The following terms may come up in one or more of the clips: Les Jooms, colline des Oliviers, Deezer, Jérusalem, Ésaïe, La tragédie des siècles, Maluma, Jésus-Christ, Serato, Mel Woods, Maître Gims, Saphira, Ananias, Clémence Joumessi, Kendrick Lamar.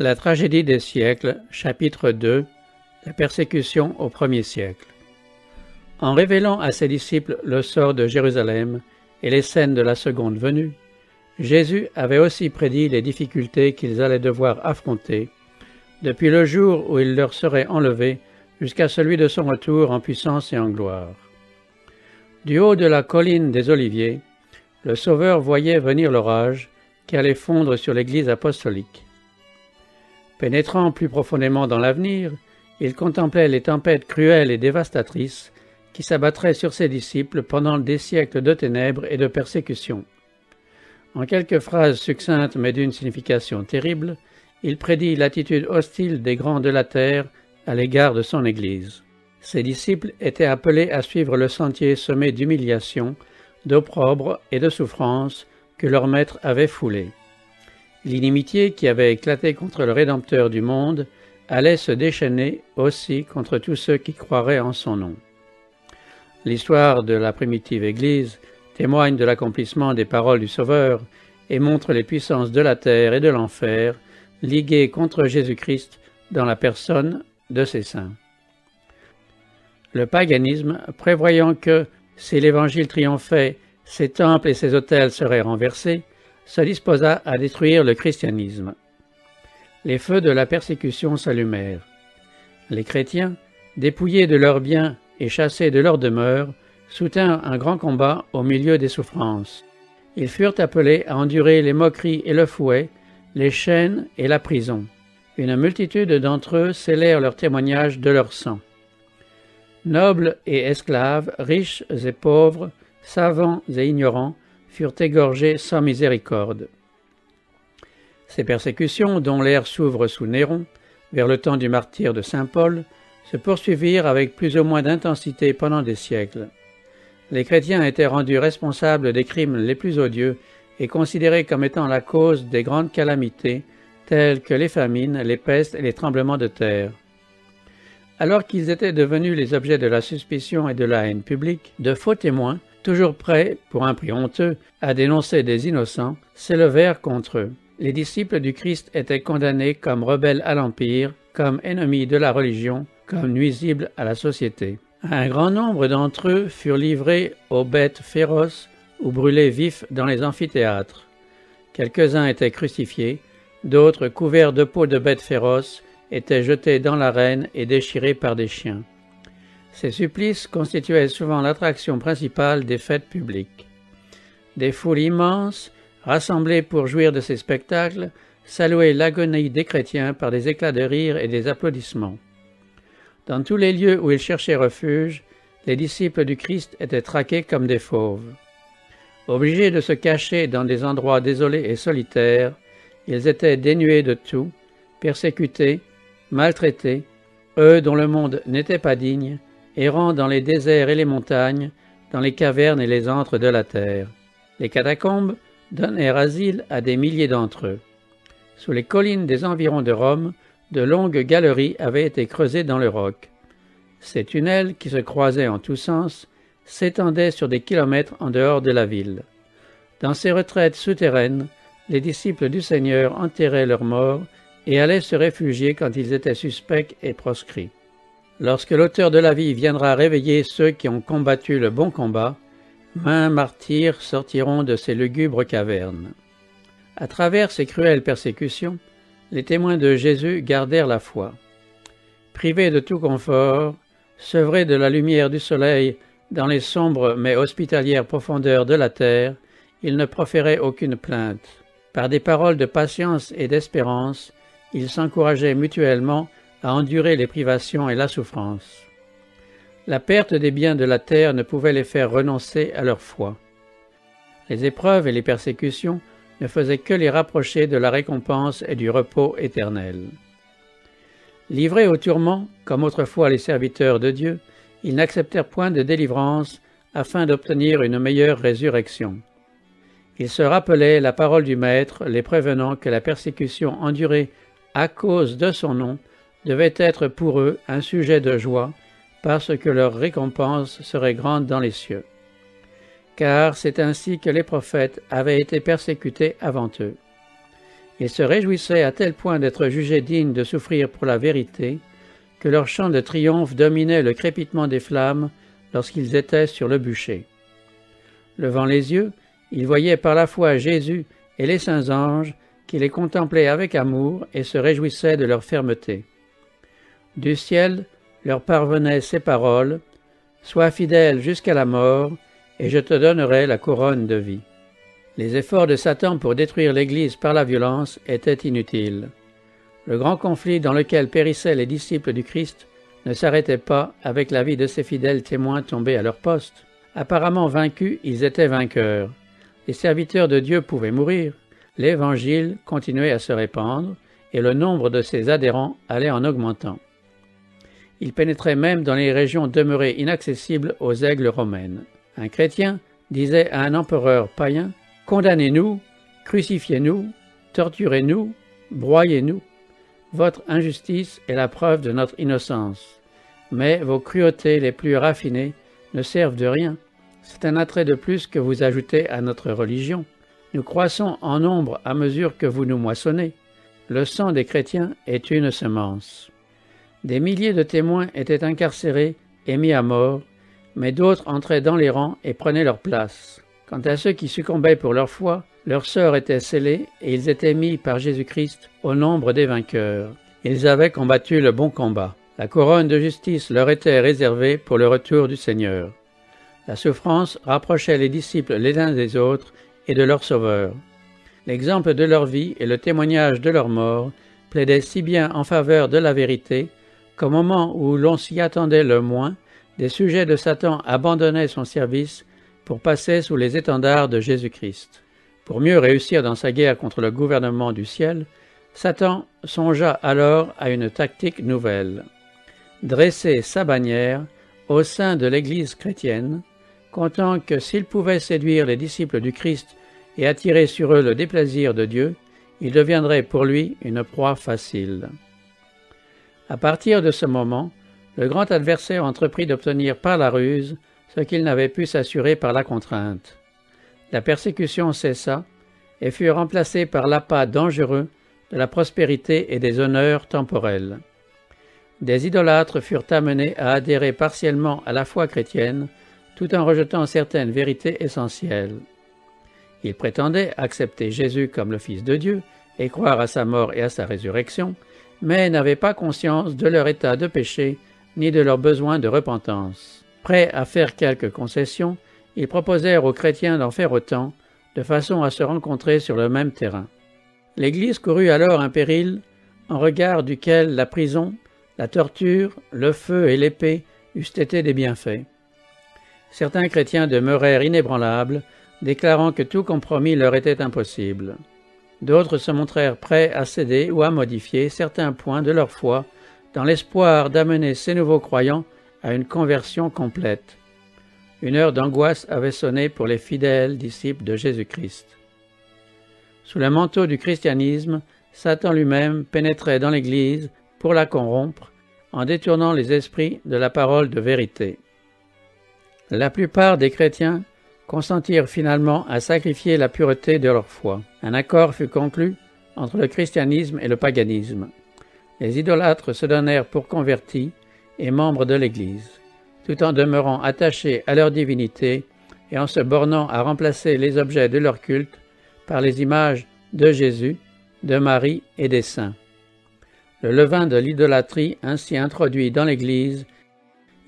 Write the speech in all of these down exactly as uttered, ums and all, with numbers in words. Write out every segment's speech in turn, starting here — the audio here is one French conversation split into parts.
La tragédie des siècles, chapitre deux, la persécution au premier siècle. En révélant à ses disciples le sort de Jérusalem et les scènes de la seconde venue, Jésus avait aussi prédit les difficultés qu'ils allaient devoir affronter, depuis le jour où il leur serait enlevé jusqu'à celui de son retour en puissance et en gloire. Du haut de la colline des Oliviers, le Sauveur voyait venir l'orage qui allait fondre sur l'Église apostolique. Pénétrant plus profondément dans l'avenir, il contemplait les tempêtes cruelles et dévastatrices qui s'abattraient sur ses disciples pendant des siècles de ténèbres et de persécutions. En quelques phrases succinctes mais d'une signification terrible, il prédit l'attitude hostile des grands de la terre à l'égard de son Église. Ses disciples étaient appelés à suivre le sentier semé d'humiliation, d'opprobre et de souffrance que leur Maître avait foulé. L'inimitié qui avait éclaté contre le Rédempteur du monde allait se déchaîner aussi contre tous ceux qui croiraient en son nom. L'histoire de la primitive Église témoigne de l'accomplissement des paroles du Sauveur et montre les puissances de la terre et de l'enfer liguées contre Jésus-Christ dans la personne de ses saints. Le paganisme, prévoyant que, si l'Évangile triomphait, ses temples et ses autels seraient renversés, se disposa à détruire le christianisme. Les feux de la persécution s'allumèrent. Les chrétiens, dépouillés de leurs biens et chassés de leurs demeures, soutinrent un grand combat au milieu des souffrances. Ils furent appelés à endurer les moqueries et le fouet, les chaînes et la prison. Une multitude d'entre eux scellèrent leur témoignage de leur sang. Nobles et esclaves, riches et pauvres, savants et ignorants, furent égorgés sans miséricorde. Ces persécutions, dont l'ère s'ouvre sous Néron, vers le temps du martyre de saint Paul, se poursuivirent avec plus ou moins d'intensité pendant des siècles. Les chrétiens étaient rendus responsables des crimes les plus odieux et considérés comme étant la cause des grandes calamités, telles que les famines, les pestes et les tremblements de terre. Alors qu'ils étaient devenus les objets de la suspicion et de la haine publique, de faux témoins, toujours prêts, pour un prix honteux, à dénoncer des innocents, s'élevèrent contre eux. Les disciples du Christ étaient condamnés comme rebelles à l'Empire, comme ennemis de la religion, comme nuisibles à la société. Un grand nombre d'entre eux furent livrés aux bêtes féroces ou brûlés vifs dans les amphithéâtres. Quelques-uns étaient crucifiés, d'autres, couverts de peaux de bêtes féroces, étaient jetés dans l'arène et déchirés par des chiens. Ces supplices constituaient souvent l'attraction principale des fêtes publiques. Des foules immenses, rassemblées pour jouir de ces spectacles, saluaient l'agonie des chrétiens par des éclats de rire et des applaudissements. Dans tous les lieux où ils cherchaient refuge, les disciples du Christ étaient traqués comme des fauves. Obligés de se cacher dans des endroits désolés et solitaires, ils étaient dénués de tout, persécutés, maltraités, eux dont le monde n'était pas digne, errant dans les déserts et les montagnes, dans les cavernes et les antres de la terre. Les catacombes donnèrent asile à des milliers d'entre eux. Sous les collines des environs de Rome, de longues galeries avaient été creusées dans le roc. Ces tunnels, qui se croisaient en tous sens, s'étendaient sur des kilomètres en dehors de la ville. Dans ces retraites souterraines, les disciples du Seigneur enterraient leurs morts et allaient se réfugier quand ils étaient suspects et proscrits. Lorsque l'auteur de la vie viendra réveiller ceux qui ont combattu le bon combat, maints martyrs sortiront de ces lugubres cavernes. À travers ces cruelles persécutions, les témoins de Jésus gardèrent la foi. Privés de tout confort, sevrés de la lumière du soleil dans les sombres mais hospitalières profondeurs de la terre, ils ne proféraient aucune plainte. Par des paroles de patience et d'espérance, ils s'encourageaient mutuellement à endurer les privations et la souffrance. La perte des biens de la terre ne pouvait les faire renoncer à leur foi. Les épreuves et les persécutions ne faisaient que les rapprocher de la récompense et du repos éternel. Livrés aux tourments, comme autrefois les serviteurs de Dieu, ils n'acceptèrent point de délivrance afin d'obtenir une meilleure résurrection. Ils se rappelaient la parole du Maître, les prévenant que la persécution endurée à cause de son nom devait être pour eux un sujet de joie, parce que leur récompense serait grande dans les cieux. Car c'est ainsi que les prophètes avaient été persécutés avant eux. Ils se réjouissaient à tel point d'être jugés dignes de souffrir pour la vérité, que leur chant de triomphe dominait le crépitement des flammes lorsqu'ils étaient sur le bûcher. Levant les yeux, ils voyaient par la foi Jésus et les saints anges qui les contemplaient avec amour et se réjouissaient de leur fermeté. Du ciel leur parvenaient ces paroles, « Sois fidèle jusqu'à la mort, et je te donnerai la couronne de vie. » Les efforts de Satan pour détruire l'Église par la violence étaient inutiles. Le grand conflit dans lequel périssaient les disciples du Christ ne s'arrêtait pas avec la vie de ces fidèles témoins tombés à leur poste. Apparemment vaincus, ils étaient vainqueurs. Les serviteurs de Dieu pouvaient mourir, l'Évangile continuait à se répandre et le nombre de ses adhérents allait en augmentant. Il pénétrait même dans les régions demeurées inaccessibles aux aigles romaines. Un chrétien disait à un empereur païen, « Condamnez-nous, crucifiez-nous, torturez-nous, broyez-nous. Votre injustice est la preuve de notre innocence. Mais vos cruautés les plus raffinées ne servent de rien. C'est un attrait de plus que vous ajoutez à notre religion. Nous croissons en nombre à mesure que vous nous moissonnez. Le sang des chrétiens est une semence. » Des milliers de témoins étaient incarcérés et mis à mort, mais d'autres entraient dans les rangs et prenaient leur place. Quant à ceux qui succombaient pour leur foi, leur sort était scellée et ils étaient mis par Jésus-Christ au nombre des vainqueurs. Ils avaient combattu le bon combat. La couronne de justice leur était réservée pour le retour du Seigneur. La souffrance rapprochait les disciples les uns des autres et de leur Sauveur. L'exemple de leur vie et le témoignage de leur mort plaidaient si bien en faveur de la vérité qu'au moment où l'on s'y attendait le moins, des sujets de Satan abandonnaient son service pour passer sous les étendards de Jésus-Christ. Pour mieux réussir dans sa guerre contre le gouvernement du ciel, Satan songea alors à une tactique nouvelle. Dresser sa bannière au sein de l'Église chrétienne, comptant que s'il pouvait séduire les disciples du Christ et attirer sur eux le déplaisir de Dieu, il deviendrait pour lui une proie facile. À partir de ce moment, le grand adversaire entreprit d'obtenir par la ruse ce qu'il n'avait pu s'assurer par la contrainte. La persécution cessa et fut remplacée par l'appât dangereux de la prospérité et des honneurs temporels. Des idolâtres furent amenés à adhérer partiellement à la foi chrétienne tout en rejetant certaines vérités essentielles. Ils prétendaient accepter Jésus comme le Fils de Dieu et croire à sa mort et à sa résurrection, mais n'avaient pas conscience de leur état de péché ni de leur besoin de repentance. Prêts à faire quelques concessions, ils proposèrent aux chrétiens d'en faire autant, de façon à se rencontrer sur le même terrain. L'Église courut alors un péril en regard duquel la prison, la torture, le feu et l'épée eussent été des bienfaits. Certains chrétiens demeurèrent inébranlables, déclarant que tout compromis leur était impossible. D'autres se montrèrent prêts à céder ou à modifier certains points de leur foi dans l'espoir d'amener ces nouveaux croyants à une conversion complète. Une heure d'angoisse avait sonné pour les fidèles disciples de Jésus-Christ. Sous le manteau du christianisme, Satan lui-même pénétrait dans l'Église pour la corrompre en détournant les esprits de la parole de vérité. La plupart des chrétiens consentirent finalement à sacrifier la pureté de leur foi. Un accord fut conclu entre le christianisme et le paganisme. Les idolâtres se donnèrent pour convertis et membres de l'Église, tout en demeurant attachés à leur divinité et en se bornant à remplacer les objets de leur culte par les images de Jésus, de Marie et des saints. Le levain de l'idolâtrie ainsi introduit dans l'Église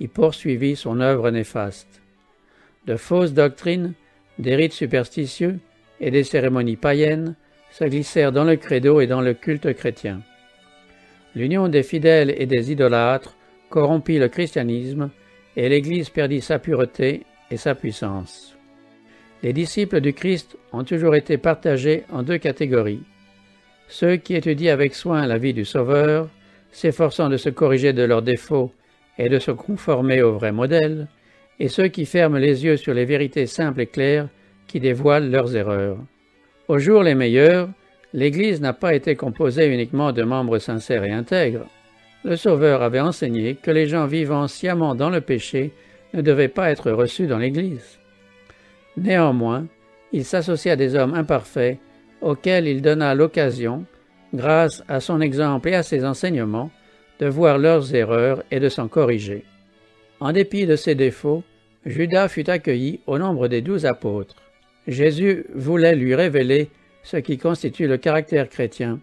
y poursuivit son œuvre néfaste. De fausses doctrines, des rites superstitieux et des cérémonies païennes se glissèrent dans le credo et dans le culte chrétien. L'union des fidèles et des idolâtres corrompit le christianisme et l'Église perdit sa pureté et sa puissance. Les disciples du Christ ont toujours été partagés en deux catégories. Ceux qui étudient avec soin la vie du Sauveur, s'efforçant de se corriger de leurs défauts et de se conformer au vrai modèle, et ceux qui ferment les yeux sur les vérités simples et claires qui dévoilent leurs erreurs. Au jour les meilleurs, l'Église n'a pas été composée uniquement de membres sincères et intègres. Le Sauveur avait enseigné que les gens vivant sciemment dans le péché ne devaient pas être reçus dans l'Église. Néanmoins, il s'associe à des hommes imparfaits, auquel il donna l'occasion, grâce à son exemple et à ses enseignements, de voir leurs erreurs et de s'en corriger. En dépit de ses défauts, Judas fut accueilli au nombre des douze apôtres. Jésus voulait lui révéler ce qui constitue le caractère chrétien,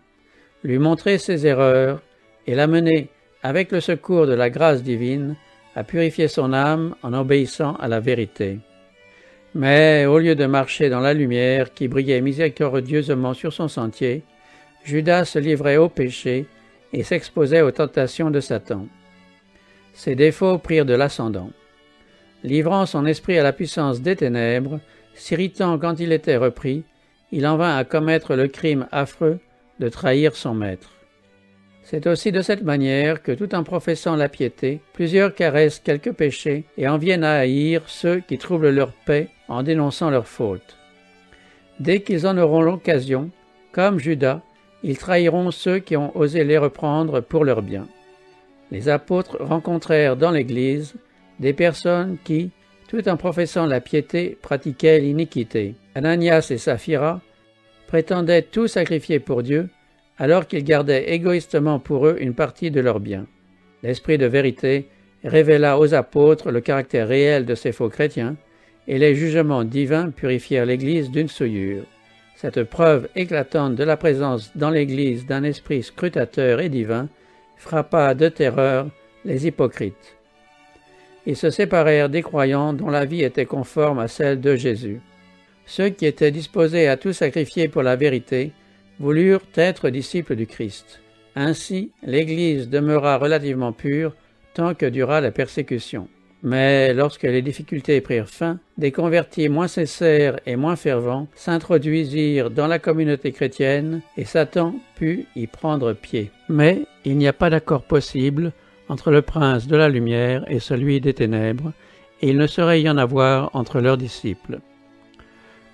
lui montrer ses erreurs et l'amener, avec le secours de la grâce divine, à purifier son âme en obéissant à la vérité. Mais au lieu de marcher dans la lumière qui brillait miséricordieusement sur son sentier, Judas se livrait au péché et s'exposait aux tentations de Satan. Ses défauts prirent de l'ascendant. Livrant son esprit à la puissance des ténèbres, s'irritant quand il était repris, il en vint à commettre le crime affreux de trahir son maître. C'est aussi de cette manière que, tout en professant la piété, plusieurs caressent quelques péchés et en viennent à haïr ceux qui troublent leur paix en dénonçant leurs fautes. Dès qu'ils en auront l'occasion, comme Judas, ils trahiront ceux qui ont osé les reprendre pour leur bien. Les apôtres rencontrèrent dans l'Église des personnes qui, tout en professant la piété, pratiquaient l'iniquité. Ananias et Saphira prétendaient tout sacrifier pour Dieu, alors qu'ils gardaient égoïstement pour eux une partie de leurs biens. L'Esprit de vérité révéla aux apôtres le caractère réel de ces faux chrétiens, et les jugements divins purifièrent l'Église d'une souillure. Cette preuve éclatante de la présence dans l'Église d'un esprit scrutateur et divin frappa de terreur les hypocrites. Ils se séparèrent des croyants dont la vie était conforme à celle de Jésus. Ceux qui étaient disposés à tout sacrifier pour la vérité voulurent être disciples du Christ. Ainsi, l'Église demeura relativement pure tant que dura la persécution. Mais lorsque les difficultés prirent fin, des convertis moins sincères et moins fervents s'introduisirent dans la communauté chrétienne et Satan put y prendre pied. Mais il n'y a pas d'accord possible entre le prince de la lumière et celui des ténèbres, et il ne saurait y en avoir entre leurs disciples.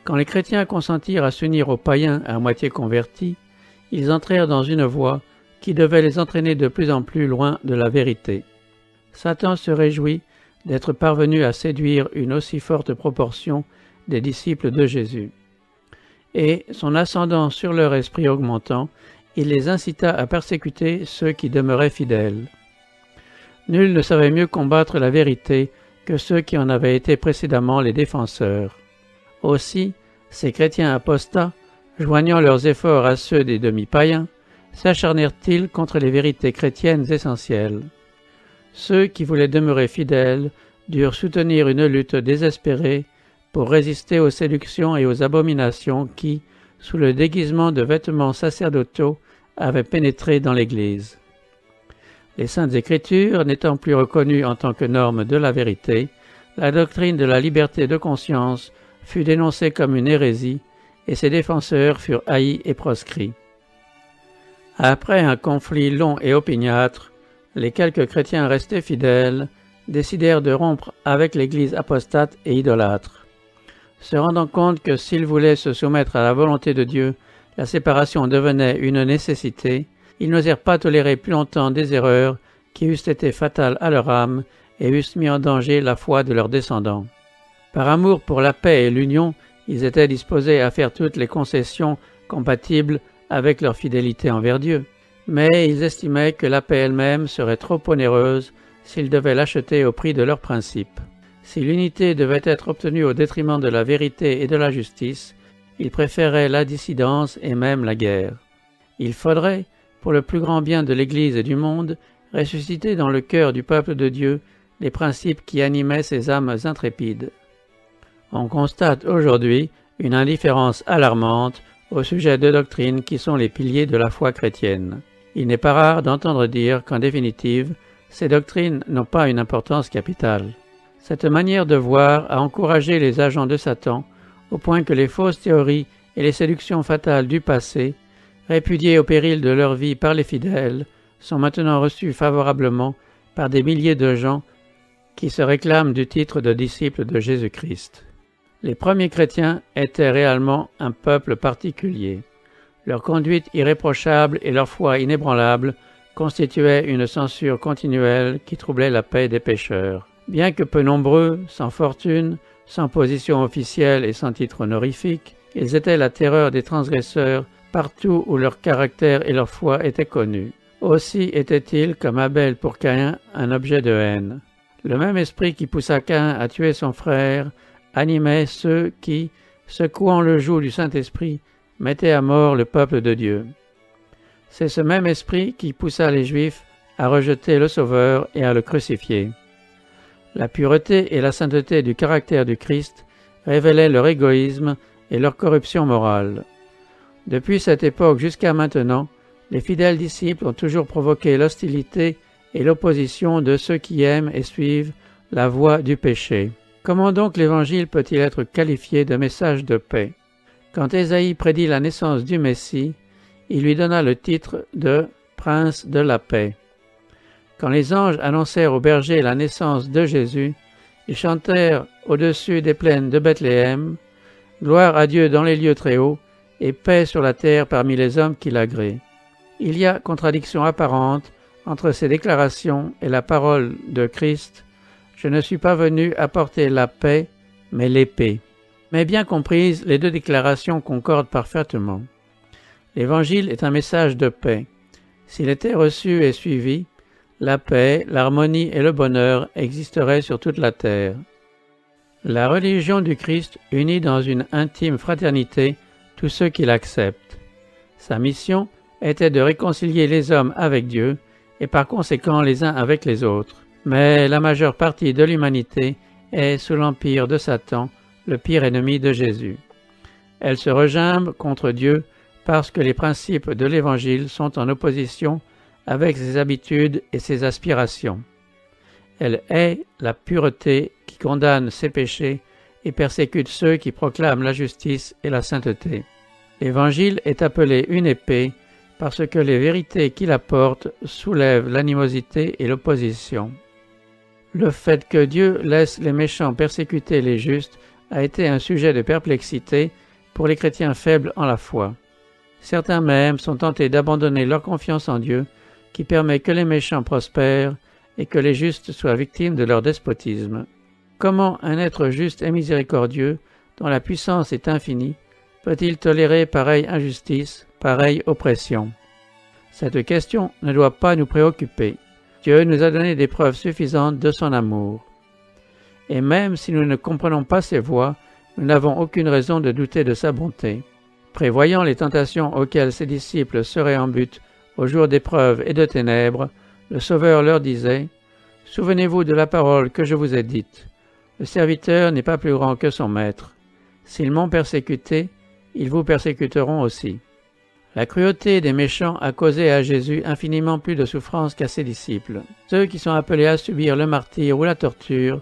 Quand les chrétiens consentirent à s'unir aux païens à moitié convertis, ils entrèrent dans une voie qui devait les entraîner de plus en plus loin de la vérité. Satan se réjouit d'être parvenu à séduire une aussi forte proportion des disciples de Jésus. Et, son ascendant sur leur esprit augmentant, il les incita à persécuter ceux qui demeuraient fidèles. Nul ne savait mieux combattre la vérité que ceux qui en avaient été précédemment les défenseurs. Aussi, ces chrétiens apostats, joignant leurs efforts à ceux des demi-païens, s'acharnèrent-ils contre les vérités chrétiennes essentielles. Ceux qui voulaient demeurer fidèles durent soutenir une lutte désespérée pour résister aux séductions et aux abominations qui, sous le déguisement de vêtements sacerdotaux, avaient pénétré dans l'Église. Les Saintes Écritures, n'étant plus reconnues en tant que normes de la vérité, la doctrine de la liberté de conscience fut dénoncée comme une hérésie et ses défenseurs furent haïs et proscrits. Après un conflit long et opiniâtre, les quelques chrétiens restés fidèles décidèrent de rompre avec l'Église apostate et idolâtre. Se rendant compte que s'ils voulaient se soumettre à la volonté de Dieu, la séparation devenait une nécessité, ils n'osèrent pas tolérer plus longtemps des erreurs qui eussent été fatales à leur âme et eussent mis en danger la foi de leurs descendants. Par amour pour la paix et l'union, ils étaient disposés à faire toutes les concessions compatibles avec leur fidélité envers Dieu. Mais ils estimaient que la paix elle-même serait trop onéreuse s'ils devaient l'acheter au prix de leurs principes. Si l'unité devait être obtenue au détriment de la vérité et de la justice, ils préféraient la dissidence et même la guerre. Il faudrait, pour le plus grand bien de l'Église et du monde, ressusciter dans le cœur du peuple de Dieu les principes qui animaient ces âmes intrépides. On constate aujourd'hui une indifférence alarmante au sujet de doctrines qui sont les piliers de la foi chrétienne. Il n'est pas rare d'entendre dire qu'en définitive, ces doctrines n'ont pas une importance capitale. Cette manière de voir a encouragé les agents de Satan au point que les fausses théories et les séductions fatales du passé, répudiées au péril de leur vie par les fidèles, sont maintenant reçues favorablement par des milliers de gens qui se réclament du titre de disciples de Jésus-Christ. Les premiers chrétiens étaient réellement un peuple particulier. Leur conduite irréprochable et leur foi inébranlable constituaient une censure continuelle qui troublait la paix des pécheurs. Bien que peu nombreux, sans fortune, sans position officielle et sans titre honorifique, Ils étaient la terreur des transgresseurs partout où leur caractère et leur foi étaient connus. Aussi étaient-ils, comme Abel pour Caïn, un objet de haine. Le même esprit qui poussa Caïn à tuer son frère animait ceux qui, secouant le joug du Saint-Esprit, mettaient à mort le peuple de Dieu. C'est ce même esprit qui poussa les Juifs à rejeter le Sauveur et à le crucifier. La pureté et la sainteté du caractère du Christ révélaient leur égoïsme et leur corruption morale. Depuis cette époque jusqu'à maintenant, les fidèles disciples ont toujours provoqué l'hostilité et l'opposition de ceux qui aiment et suivent la voie du péché. Comment donc l'Évangile peut-il être qualifié de message de paix? Quand Ésaïe prédit la naissance du Messie, il lui donna le titre de « Prince de la paix ». Quand les anges annoncèrent aux bergers la naissance de Jésus, ils chantèrent au-dessus des plaines de Bethléem, « Gloire à Dieu dans les lieux très hauts et paix sur la terre parmi les hommes qui l'agréent ». Il y a contradiction apparente entre ces déclarations et la parole de Christ « Je ne suis pas venu apporter la paix, mais l'épée ». Mais bien comprises, les deux déclarations concordent parfaitement. L'Évangile est un message de paix. S'il était reçu et suivi, la paix, l'harmonie et le bonheur existeraient sur toute la terre. La religion du Christ unit dans une intime fraternité tous ceux qui l'acceptent. Sa mission était de réconcilier les hommes avec Dieu et par conséquent les uns avec les autres. Mais la majeure partie de l'humanité est sous l'empire de Satan, le pire ennemi de Jésus. Elle se regimbe contre Dieu parce que les principes de l'Évangile sont en opposition avec ses habitudes et ses aspirations. Elle hait la pureté qui condamne ses péchés et persécute ceux qui proclament la justice et la sainteté. L'Évangile est appelé une épée parce que les vérités qu'il apporte soulèvent l'animosité et l'opposition. Le fait que Dieu laisse les méchants persécuter les justes a été un sujet de perplexité pour les chrétiens faibles en la foi. Certains même sont tentés d'abandonner leur confiance en Dieu qui permet que les méchants prospèrent et que les justes soient victimes de leur despotisme. Comment un être juste et miséricordieux, dont la puissance est infinie, peut-il tolérer pareille injustice, pareille oppression? Cette question ne doit pas nous préoccuper. Dieu nous a donné des preuves suffisantes de son amour. Et même si nous ne comprenons pas ses voies, nous n'avons aucune raison de douter de sa bonté. Prévoyant les tentations auxquelles ses disciples seraient en butte au jour d'épreuves et de ténèbres, le Sauveur leur disait « Souvenez-vous de la parole que je vous ai dite. Le serviteur n'est pas plus grand que son maître. S'ils m'ont persécuté, ils vous persécuteront aussi. » La cruauté des méchants a causé à Jésus infiniment plus de souffrances qu'à ses disciples. Ceux qui sont appelés à subir le martyre ou la torture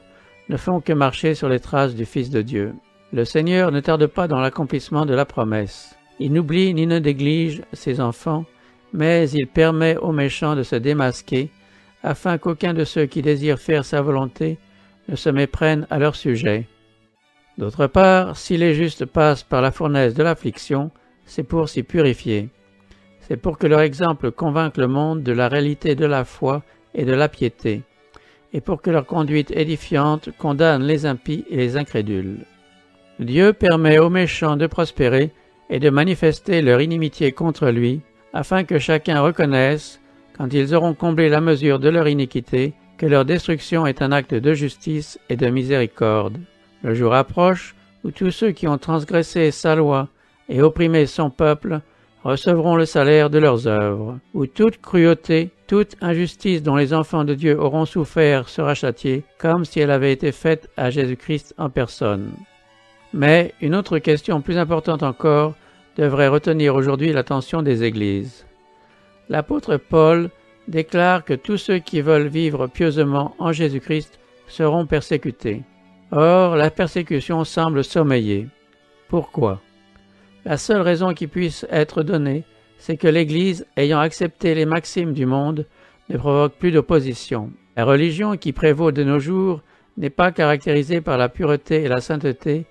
ne font que marcher sur les traces du Fils de Dieu. Le Seigneur ne tarde pas dans l'accomplissement de la promesse. Il n'oublie ni ne néglige ses enfants, mais il permet aux méchants de se démasquer, afin qu'aucun de ceux qui désirent faire sa volonté ne se méprenne à leur sujet. D'autre part, si les justes passent par la fournaise de l'affliction, c'est pour s'y purifier. C'est pour que leur exemple convainque le monde de la réalité de la foi et de la piété, et pour que leur conduite édifiante condamne les impies et les incrédules. Dieu permet aux méchants de prospérer et de manifester leur inimitié contre lui, afin que chacun reconnaisse, quand ils auront comblé la mesure de leur iniquité, que leur destruction est un acte de justice et de miséricorde. Le jour approche où tous ceux qui ont transgressé sa loi et opprimé son peuple recevront le salaire de leurs œuvres, où toute cruauté, toute injustice dont les enfants de Dieu auront souffert sera châtiée, comme si elle avait été faite à Jésus-Christ en personne. Mais une autre question plus importante encore devrait retenir aujourd'hui l'attention des églises. L'apôtre Paul déclare que tous ceux qui veulent vivre pieusement en Jésus-Christ seront persécutés. Or, la persécution semble sommeiller. Pourquoi? La seule raison qui puisse être donnée, c'est que l'Église, ayant accepté les maximes du monde, ne provoque plus d'opposition. La religion qui prévaut de nos jours n'est pas caractérisée par la pureté et la sainteté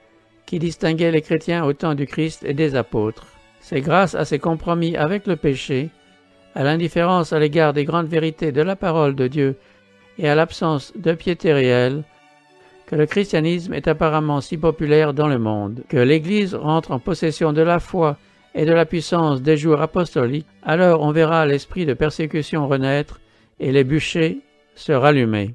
qui distinguaient les chrétiens au temps du Christ et des apôtres. C'est grâce à ces compromis avec le péché, à l'indifférence à l'égard des grandes vérités de la parole de Dieu et à l'absence de piété réelle que le christianisme est apparemment si populaire dans le monde, que l'Église rentre en possession de la foi et de la puissance des jours apostoliques, alors on verra l'esprit de persécution renaître et les bûchers se rallumer.